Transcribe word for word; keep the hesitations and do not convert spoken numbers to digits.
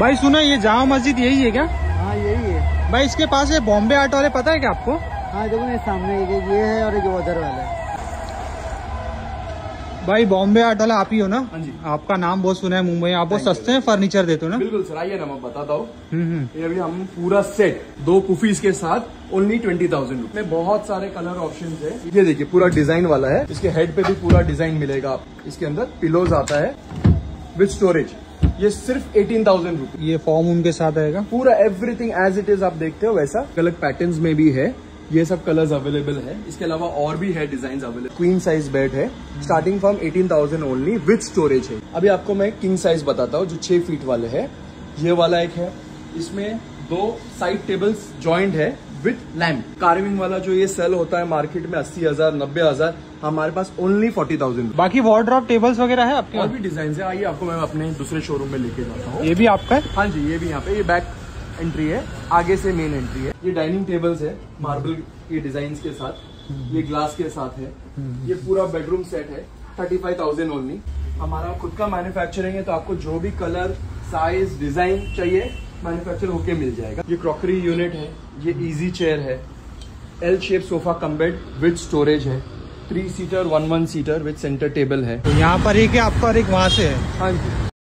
भाई सुना, ये जामा मस्जिद यही है क्या? हाँ यही है भाई। इसके पास ये बॉम्बे आर्ट वाले पता है क्या आपको? हाँ देखो ये सामने ये है और एक उधर वाला है। भाई बॉम्बे आर्ट वाला आप ही हो ना? हाँ जी। आपका नाम बहुत सुना है मुंबई, आप बहुत सस्ते में फर्नीचर देते हो ना? बिल्कुल सर, आइए ना मैं बताता हूँ। ये अभी हम पूरा सेट दो कुफीज के साथ ओनली ट्वेंटी थाउजेंड रुपए में बहुत सारे कलर ऑप्शन है। ये देखिए पूरा डिजाइन वाला है, इसके हेड पे भी पूरा डिजाइन मिलेगा। इसके अंदर पिलोज आता है विद स्टोरेज, ये सिर्फ अठारह हज़ार रुपए। ये फॉर्म उनके साथ आएगा पूरा, एवरीथिंग एज इट इज आप देखते हो वैसा। अलग पैटर्न्स में भी है, ये सब कलर्स अवेलेबल है। इसके अलावा और भी है design available. Queen size bed है स्टार्टिंग फ्रॉम अठारह हज़ार ओनली विद स्टोरेज है। अभी आपको मैं किंग साइज बताता हूँ जो छह फीट वाले है। ये वाला एक है, इसमें दो साइड टेबल्स ज्वाइंट है विद लैम्प। कार्विंग वाला जो ये सेल होता है मार्केट में अस्सी हज़ार, नब्बे हज़ार, हमारे पास ओनली फोर्टी थाउजेंड। बाकी वार्डरोब टेबल्स वगैरह है आपके और भी डिजाइन है। आइए आपको मैं अपने दूसरे शोरूम में लेके जाता हूँ। ये भी आपका है? हाँ जी, ये भी यहाँ पे। ये बैक एंट्री है, आगे से मेन एंट्री है। ये डाइनिंग टेबल्स है मार्बल के डिजाइन के साथ, ये ग्लास के साथ है। ये पूरा बेडरूम सेट है थर्टी फाइव थाउजेंड ओनली। हमारा खुद का मैन्युफैक्चरिंग है, तो आपको जो भी कलर साइज डिजाइन चाहिए मैन्युफैक्चर होके मिल जाएगा। ये क्रॉकरी यूनिट है, ये इजी चेयर है, L shape sofa cum bed with storage है, three seater one one seater with centre table है। तो यहाँ पर एक है आपका और एक वहाँ से है। हाँ जी।